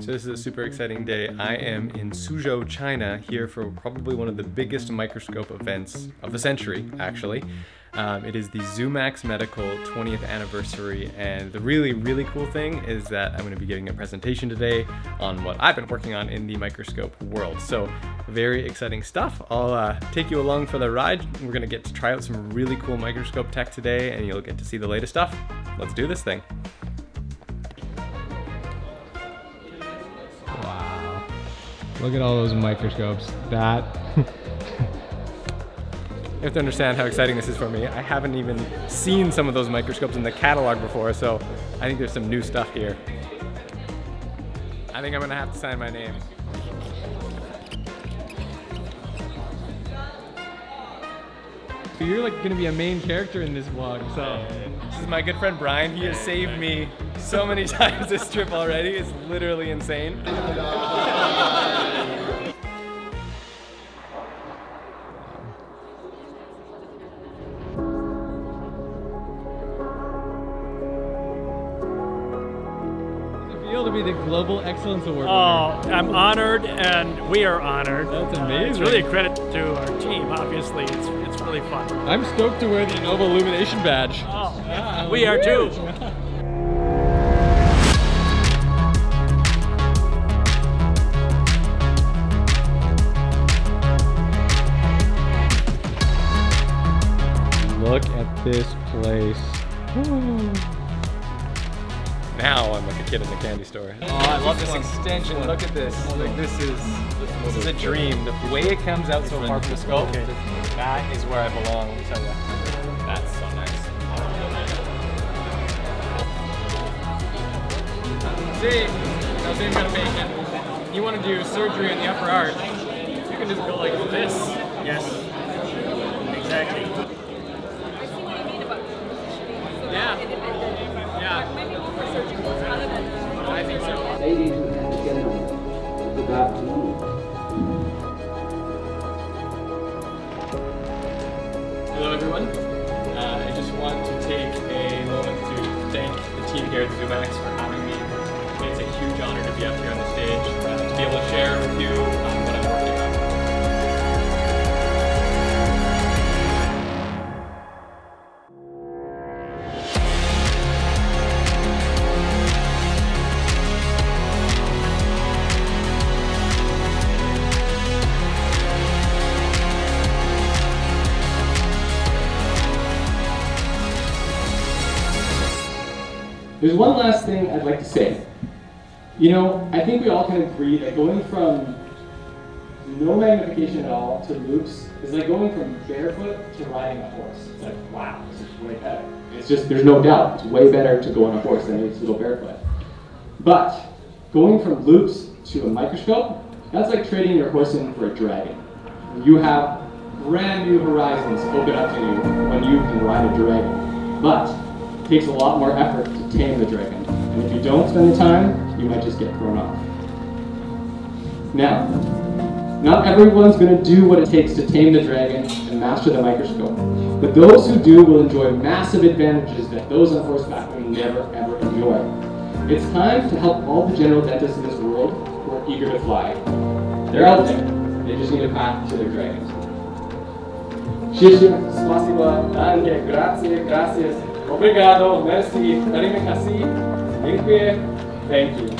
So this is a super exciting day. I am in Suzhou, China, here for probably one of the biggest microscope events of the century, actually. It is the Zumax Medical 20th anniversary, and the really, really cool thing is that I'm going to be giving a presentation today on what I've been working on in the microscope world. So very exciting stuff. I'll take you along for the ride. We're going to get to try out some really cool microscope tech today, and you'll get to see the latest stuff. Let's do this thing. Wow. Look at all those microscopes. That... You have to understand how exciting this is for me. I haven't even seen some of those microscopes in the catalog before, so I think there's some new stuff here. I think I'm gonna have to sign my name. So you're like gonna be a main character in this vlog, so. This is my good friend Brian. He has saved me so many times this trip already. It's literally insane. To be the Global Excellence Award winner. I'm honored, and we are honored. That's amazing. It's really a credit to our team, obviously. It's really fun. I'm stoked to wear the Nova Illumination badge. Oh, yeah, we are too. Look at this place. Ooh. Now I'm like a kid in the candy store. Oh, I love this extension. Look at this. Like this is a dream. The way it comes out so far from the scope, that is where I belong. Let me tell you. That's so nice. See, now same kind of you want to do surgery in the upper arch. You can just go like this. Yes. Exactly. I see what you mean about positioning. Yeah. Yeah. I think so. Ladies and gentlemen, good afternoon. Hello everyone. I just want to take a moment to thank the team here at Zumax for having me. It's a huge honor to be up here on the stage, to be able to share with you what I'm working on. There's one last thing I'd like to say. You know, I think we all can agree that going from no magnification at all to loops is like going from barefoot to riding a horse. It's like, wow, this is way better. It's just, there's no doubt, it's way better to go on a horse than it is to go barefoot. But going from loops to a microscope, that's like trading your horse in for a dragon. You have brand new horizons open up to you when you can ride a dragon. But it takes a lot more effort to tame the dragon, and if you don't spend the time, you might just get thrown off. Now, not everyone's going to do what it takes to tame the dragon and master the microscope, but those who do will enjoy massive advantages that those on horseback will never ever enjoy. It's time to help all the general dentists in this world who are eager to fly. They're out there, they just need a path to their dragons. Shisha, spasiba, danke, grazie, gracias. Obrigado, merci, terima kasih, thank you.